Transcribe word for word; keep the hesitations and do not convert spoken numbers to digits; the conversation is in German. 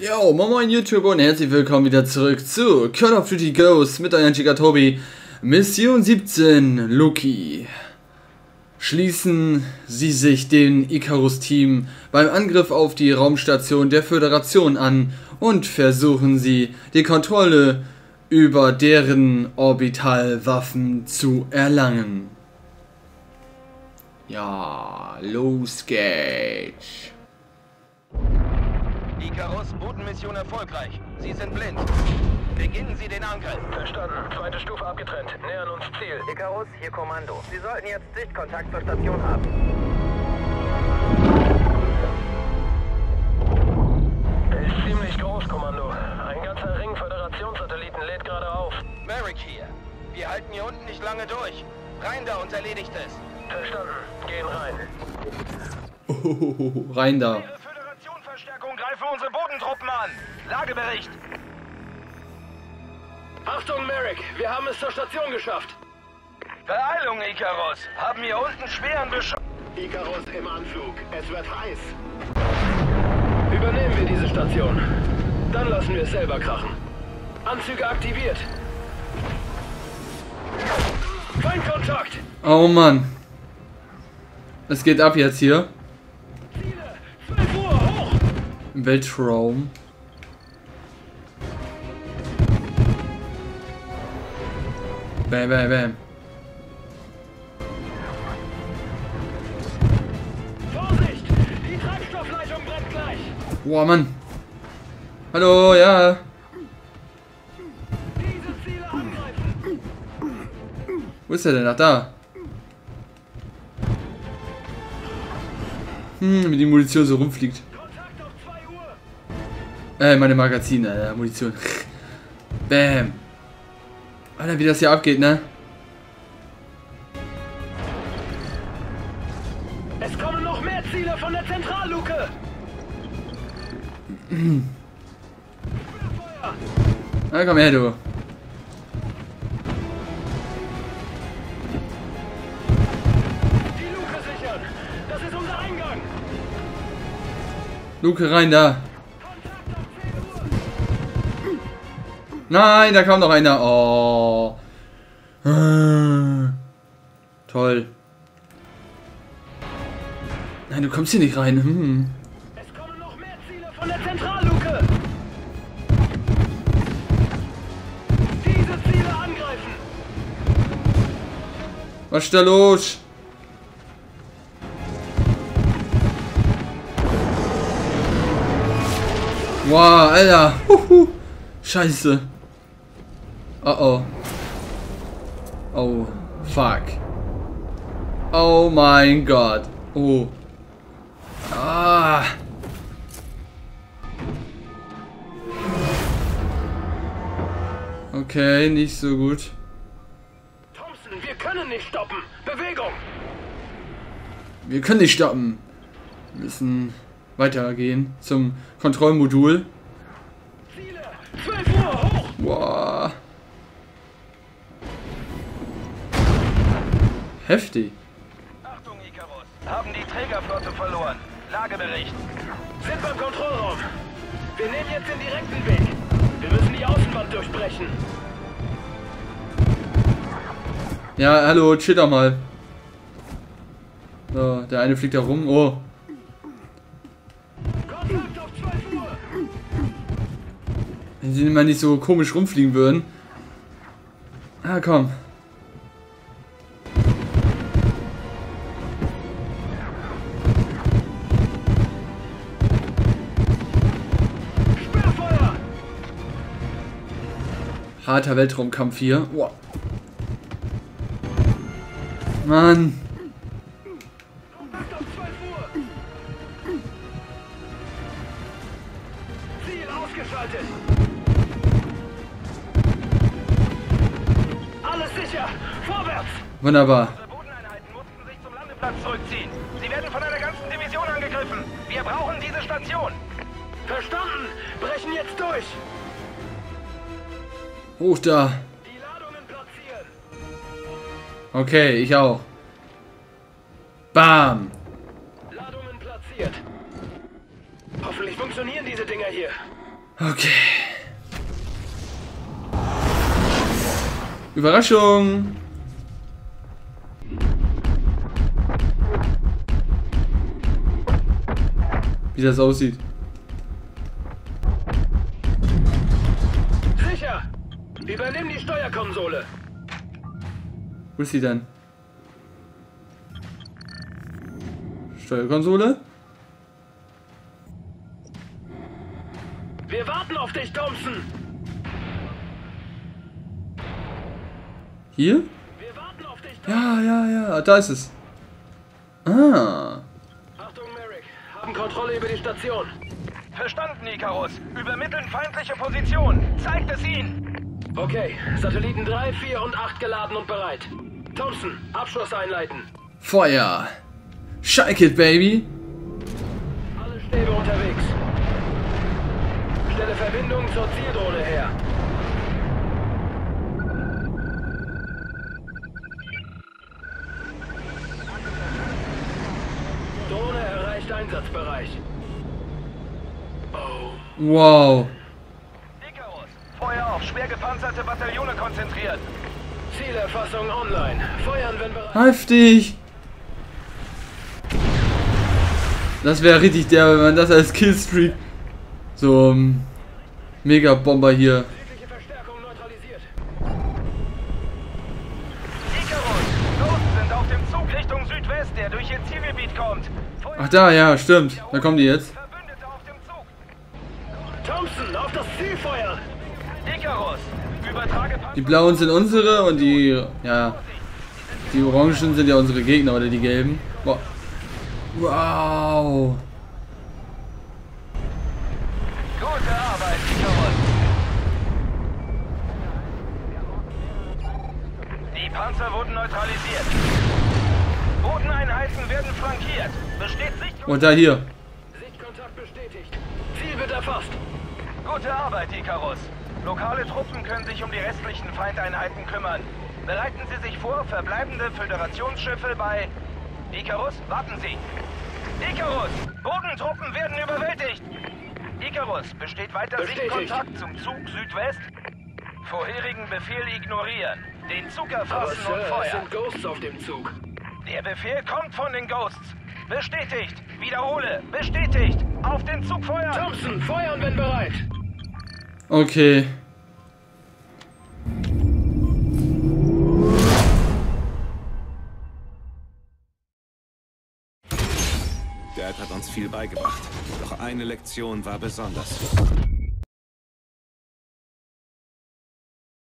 Yo, moin moin YouTuber und herzlich willkommen wieder zurück zu Call of Duty Ghosts mit euren GigaTobi. Mission siebzehn, Loki. Schließen Sie sich dem Icarus-Team beim Angriff auf die Raumstation der Föderation an und versuchen Sie, die Kontrolle über deren Orbitalwaffen zu erlangen. Ja, los geht's. Icarus, Botenmission erfolgreich. Sie sind blind. Beginnen Sie den Angriff. Verstanden. Zweite Stufe abgetrennt. Nähern uns Ziel. Icarus, hier Kommando. Sie sollten jetzt Sichtkontakt zur Station haben. Er ist ziemlich groß, Kommando. Ein ganzer Ring Föderationssatelliten lädt gerade auf. Merrick hier. Wir halten hier unten nicht lange durch. Rein da und erledigt es. Verstanden. Gehen rein. Ohohoho, rein da. Föderationsverstärkung, greifen unsere Bodentruppen an. Lagebericht. Achtung, Merrick, wir haben es zur Station geschafft. Beeilung, Icarus. Haben hier unten schweren Beschuss. Icarus im Anflug. Es wird heiß. Übernehmen wir diese Station. Dann lassen wir es selber krachen. Anzüge aktiviert. Feindkontakt! Oh Mann. Es geht ab jetzt hier. Im Weltraum. Bam, bam, bam. Vorsicht! Die Treibstoffleitung brennt gleich! Boah, Mann. Hallo, ja. Diese Ziele angreifen. Wo ist er denn? Ach, da. Hm, wie die Munition so rumfliegt. Kontakt auf zwei Uhr. Äh, meine Magazine, äh, Munition. Bam. Alter, wie das hier abgeht, ne? Es kommen noch mehr Ziele von der Zentralluke! Na komm her, du. Die Luke sichern! Das ist unser Eingang! Luke rein da! Nein, da kam noch einer. Oh. Toll. Nein, du kommst hier nicht rein. Hm. Es kommen noch mehr Ziele von der Zentralluke. Diese Ziele angreifen. Was ist da los? Wow, Alter. Huhu. Scheiße. Oh oh. Oh, fuck. Oh mein Gott. Oh. Ah. Okay, nicht so gut. Thompson, wir können nicht stoppen. Bewegung. Wir können nicht stoppen. Wir müssen weitergehen zum Kontrollmodul. Ziele, zwölf Uhr hoch. Wow. Heftig. Achtung, Icarus. Haben die Trägerflotte verloren. Lagebericht. Sind beim Kontrollraum. Wir nehmen jetzt den direkten Weg. Wir müssen die Außenwand durchbrechen. Ja, hallo, chill doch mal. So, der eine fliegt da rum. Oh. Kontakt auf zwölf Uhr. Wenn sie mal nicht so komisch rumfliegen würden. Ah, komm. Harter Weltraumkampf hier. Wow. Mann. Ziel ausgeschaltet. Alles sicher. Vorwärts. Wunderbar. Unsere Bodeneinheiten mussten sich zum Landeplatz zurückziehen. Sie werden von einer ganzen Division angegriffen. Wir brauchen diese Station. Verstanden. Brechen jetzt durch. Hoch da. Die Ladungen platzieren. Okay, ich auch. Bam. Ladungen platziert. Hoffentlich funktionieren diese Dinger hier. Okay. Überraschung! Wie das aussieht. Sicher! Übernimm die Steuerkonsole! Wo ist sie denn? Steuerkonsole? Wir warten auf dich, Thompson! Hier? Wir warten auf dich, Thompson. Ja, ja, ja, da ist es. Ah. Achtung, Merrick, haben Kontrolle über die Station. Verstanden, Icarus. Übermitteln feindliche Position. Zeigt es ihnen. Okay, Satelliten drei, vier und acht geladen und bereit. Thompson, Abschuss einleiten. Feuer! Shake it, baby! Alle Stäbe unterwegs. Stelle Verbindung zur Zieldrohne her. Drohne erreicht Einsatzbereich. Oh. Wow. Icarus, Feuer auf schwer gepanzerte Bataillone konzentriert. Zielerfassung online. Feuern, wenn bereit. Heftig! Das wäre richtig der, wenn man das als Killstreak so um, mega Bomber hier. Südliche Verstärkung neutralisiert. Icarus, Ghosts sind auf dem Zug Richtung Südwest, der durch ihr Zielgebiet kommt. Voll Ach da, ja, stimmt. Da kommen die jetzt. Verbündete auf dem Zug. Thompson, auf das Zielfeuer. Icarus, übertrage. Die blauen sind unsere und die, ja, die orangen sind ja unsere Gegner oder die gelben. Boah. Wow! Gute Arbeit, Icarus! Die Panzer wurden neutralisiert. Bodeneinheiten werden flankiert. Besteht Sichtkontakt. Und da hier. Sichtkontakt bestätigt. Ziel wird erfasst. Gute Arbeit, Icarus. Lokale Truppen können sich um die restlichen Feindeinheiten kümmern. Bereiten Sie sich vor, verbleibende Föderationsschiffe bei... Icarus, warten Sie! Icarus! Bodentruppen werden überwältigt! Icarus, besteht weiter Sichtkontakt zum Zug Südwest? Vorherigen Befehl ignorieren. Den Zug erfassen und feuern. Es sind Ghosts auf dem Zug. Der Befehl kommt von den Ghosts. Bestätigt! Wiederhole! Bestätigt! Auf den Zug feuern! Thompson, feuern, wenn bereit! Okay. Hat uns viel beigebracht. Doch eine Lektion war besonders.